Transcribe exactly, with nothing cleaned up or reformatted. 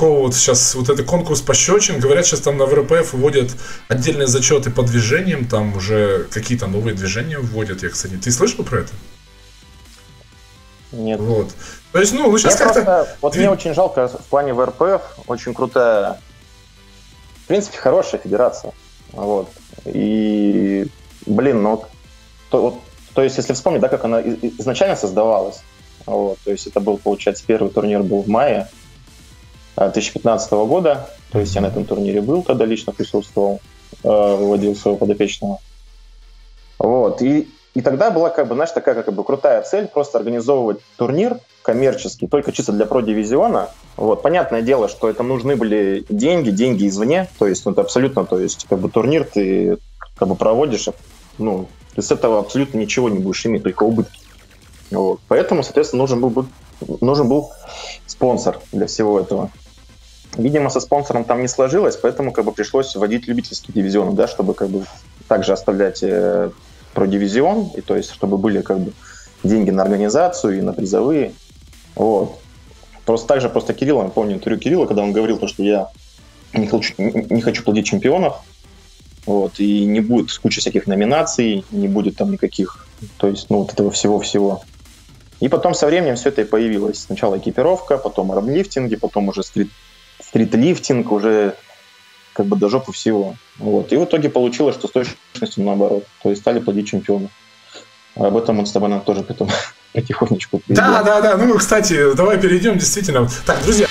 такого вот сейчас, вот этот конкурс пощечин, говорят, сейчас там на ВРПФ вводят отдельные зачеты по движениям, там уже какие-то новые движения вводят, я, кстати, ты слышал про это? Нет. Вот. То есть, ну, лучше как-то... Вот Дви... мне очень жалко в плане ВРПФ, очень крутая, в принципе, хорошая федерация, вот, и, блин, ну, то, вот, то есть, если вспомнить, да, как она изначально создавалась, вот, то есть, это был, получается, первый турнир был в мае две тысячи пятнадцатого года, то есть, я на этом турнире был, тогда лично присутствовал, выводил своего подопечного, вот, и... И тогда была, как бы, знаешь, такая как бы крутая цель просто организовывать турнир коммерческий, только чисто для продивизиона. Вот. Понятное дело, что это нужны были деньги, деньги извне. То есть, ну, это абсолютно, то есть, как бы турнир ты как бы проводишь, ну, ты с этого абсолютно ничего не будешь иметь, только убытки. Вот. Поэтому, соответственно, нужен был, нужен был спонсор для всего этого. Видимо, со спонсором там не сложилось, поэтому как бы пришлось вводить любительские дивизионы, да, чтобы как бы также оставлять... Э про дивизион, и то есть, чтобы были как бы деньги на организацию и на призовые. Вот. Просто также просто Кирилл, я помню интервью Кирилла, когда он говорил, то, что я не хочу, не хочу плодить чемпионов, вот, и не будет кучи всяких номинаций, не будет там никаких, то есть, ну, вот этого всего-всего. И потом со временем все это и появилось. Сначала экипировка, потом армлифтинги, потом уже стрит, стритлифтинг, уже... как бы до жопы всего. Вот. И в итоге получилось, что с точностью наоборот. То есть стали плодить чемпионов. Об этом он с тобой нам тоже потом потихонечку. Да, да, да. Ну, кстати, давай перейдем, действительно. Так, друзья...